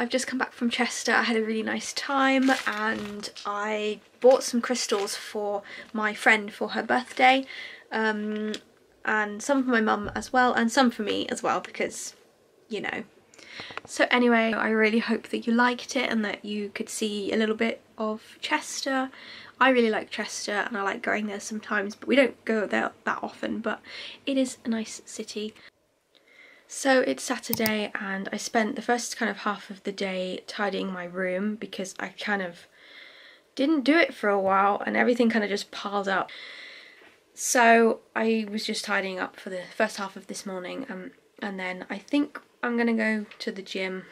I've just come back from Chester. I had a really nice time and I bought some crystals for my friend for her birthday, and some for my mum as well and some for me as well, because, you know. So anyway, I really hope that you liked it and that you could see a little bit of Chester. I really like Chester and I like going there sometimes, but we don't go there that often, but it is a nice city. So it's Saturday and I spent the first kind of half of the day tidying my room because I kind of didn't do it for a while and everything kind of just piled up. So I was just tidying up for the first half of this morning, and then I think I'm gonna go to the gym